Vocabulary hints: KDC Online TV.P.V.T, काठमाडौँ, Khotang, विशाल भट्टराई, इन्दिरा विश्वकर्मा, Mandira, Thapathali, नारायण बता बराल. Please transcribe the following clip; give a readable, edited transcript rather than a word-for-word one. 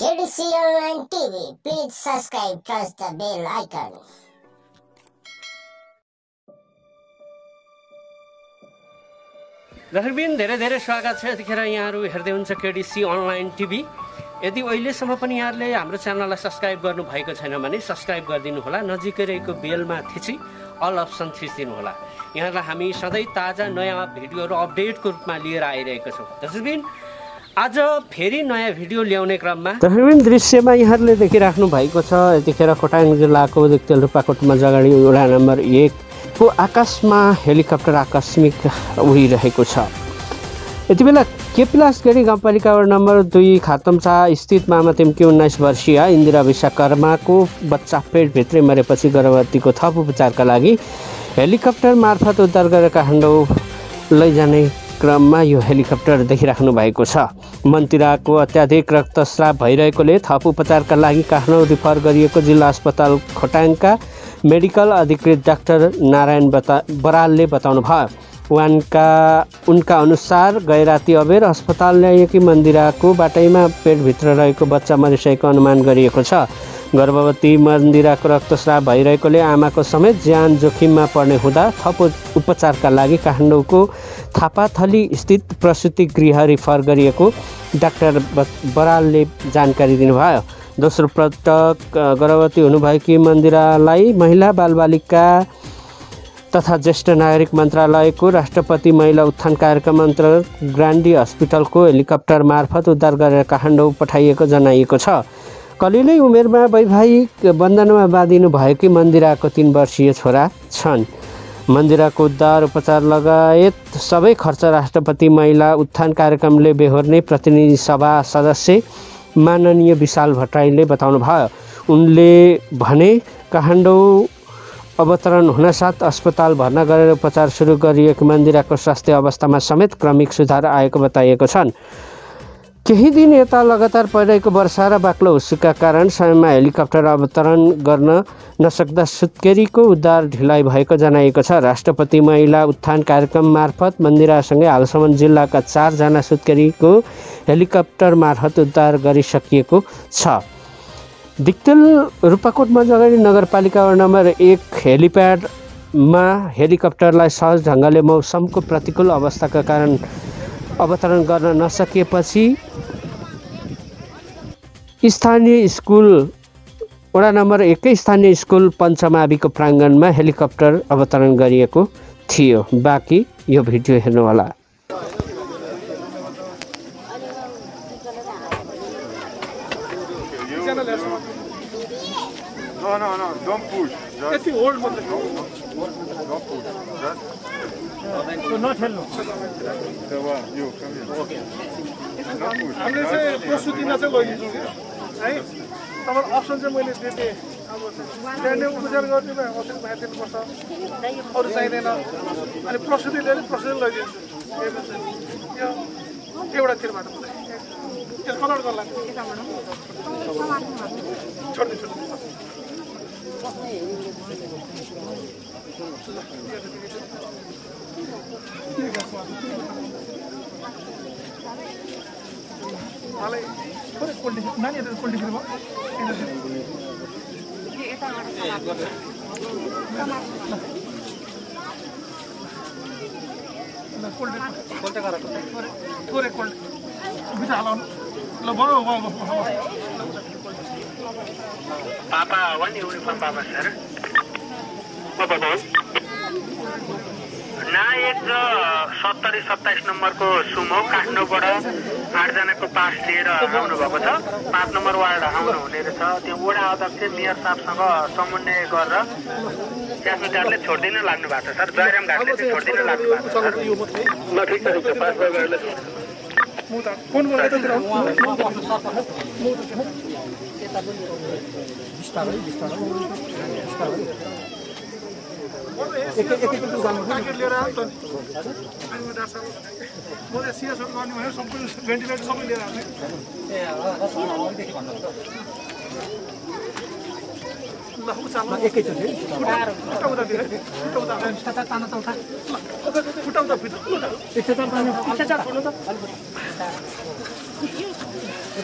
KDC Online TV, please subscribe, press the bell icon. दर्शकबिन धेरै धेरै स्वागत छ यतिखेर यहाँहरू हेर्दै हुनुहुन्छ KDC Online TV. यदि अहिलेसम्म पनि यहाँहरूले हाम्रो च्यानललाई सब्स्क्राइब गर्नु भएको छैन भने सब्स्क्राइब गरिदिनु होला, नजिकै रहेको बेलमा थिची अल अप्सन थिच्दिनु होला. यहाँलाई हामी सधैँ ताजा नयाँ भिडियोहरू अपडेटको रूपमा लिएर आइरहेको छौँ. दर्शकबिन आज फेरि नयाँ भिडियो ल्याउने क्रममा दर्शकबिन दृश्यमा यहाँहरूले देखिराख्नु भएको छ यतिखेर खोटाङ जिल्लाको रूपाकोटमा जगाडी वडा नम्बर 1 को आकाशमा हेलिकप्टर आकस्मिक उडिरहेको छ. यति बेला केपिलास गरी गाउँपालिका वडा नम्बर 2 खातमचा स्थित मामा तिम्की 19 वर्षीय इन्दिरा विश्वकर्मा को बच्चा पेटभित्रै मरेपछि गर्भवतीको थप उपचारका लागि हेलिकप्टर मार्फत उद्धार गरेर काठमाडौँ लैजाने क्रममा यो हेलिकप्टर देखिराख्नु भएको छ. मन्दिराको अत्याधिक रक्तस्राव भइरहेकोले थप उपचारका लागि काठमाडौँ रिफर गरिएको जिल्ला अस्पताल खोटाङका मेडिकल अधिकृत डाक्टर नारायण बता बरालले बताउनुभयो. उनका अनुसार गैराती अबेर अस्पताल ल्याएकी मन्दिराको बाटैमा पेटभित्र रहेको बच्चा मरिसकेको अनुमान गरिएको छ. गर्भवती मन्दिराको रक्तस्राव भइरहेकोले आमाको समेत ज्यान जोखिममा पर्ने हुँदा थप उपचारका लागि काठमाडौँको थापाथली स्थित प्रसुति गृह रिफर गरिएको डाक्टर बरालले जानकारी दिनुभयो. दोस्रो पटक गर्भवती हुनुभएकी मन्दिरालाई महिला बालबालिका तथा ज्येष्ठ नागरिक मंत्रालय को राष्ट्रपति महिला उत्थान कार्यक्रम अंतर्गत ग्रान्डी अस्पताल को हेलिकप्टर मार्फत उद्धार गरेर काठमाडौँ पठाइएको जनाइएको छ. कलिलै उमेरमा वैवाहिक बन्धनमा बाँधिनु भएकी मन्दिराको 3 वर्षीय छोरा छन्. मन्दिराको उद्धार उपचार लगायत सबै खर्च राष्ट्रपति महिला उत्थान कार्यक्रमले बेहोर्ने प्रतिनिधि सभा सदस्य माननीय विशाल भट्टराईले बताउनुभयो. उनले भने काठमाडौँ अवतरण हुनासाथ अस्पताल भर्ना गरेर उपचार सुरु गरिएको मन्दिराको स्वास्थ्य अवस्थामा समेत क्रमिक सुधार आएको बताइएको छन्. केही दिन यता लगातार परिरहेको वर्षा र बाक्लो हुस्का कारण समयमा हेलिकप्टर अवतरण गर्न नसक्दा सुत्केरीको उद्धार ढिलाइ भएको जनाइएको छ. राष्ट्रपति महिला उत्थान कार्यक्रम मार्फत मन्दिरासँगै हालसम्म जिल्लाका 4 जना सुत्केरीको हेलिकप्टर मार्फत उद्धार गरिसकिएको छ. दिक्तेल रूपकोट मजगाडी नगरपालिका वडा नम्बर 1 हेलिप्याड में हेलिकप्टरलाई सहज ढंगले मौसम को प्रतिकूल अवस्था का कारण अवतरण गर्न नसकेपछि स्थानीय स्कूल वडा नम्बर 1 स्थानीय स्कूल पंचमावी को प्रांगण में हेलिकप्टर अवतरण गरिएको थियो. बाकी यो भिडियो हेर्नु होला. No, don't push. Just the old one. Don't push. Just. No, not hello. So what? You come here. Okay. Not push. हमने से प्रस्तुति ना से लोगी जोगी. नहीं. तमर ऑप्शन से मैंने दे दे. जाने उपचार करने में ऑप्शन बेहतर पड़ता. और सही नहीं ना. अरे प्रस्तुति ले ले प्रस्तुति लोगी. या ये बड़ा चिर मारता है. इसको लड़ कर लाएं. छोड़ दे Papa, one uniform, Papa, sir. Papa, boy. ना एक 70-27 नंबर को सुमो काठमाडौँ बड़ा 8 जना को पास लेर आउनु भएको छ. 5 नंबर वार्ड आउनु हुने रहेछ. त्यो वडा अध्यक्ष मेयर साहबसँग समन्वय गरेर क्यापिटलले छोड्दिन लाग्नु भएको छ सर. जयराम घाटले छोड्दिन लाग्नु भएको छ. म ठीक छ पास गरेर म त फोन गरेर बिस्तारै एक तो जाने टाइगर ले रहा है तो मैं दर्शन बहुत ऐसी है सब गाने में सब कुछ वेंटिलेटर सब ले रहा है लाहू चालू एक ही चले उठा उठा फिर उठा उठा इस्तेमाल ताना तो उठा उठा उठा फिर इस्तेमाल ताना इस्तेमाल ताना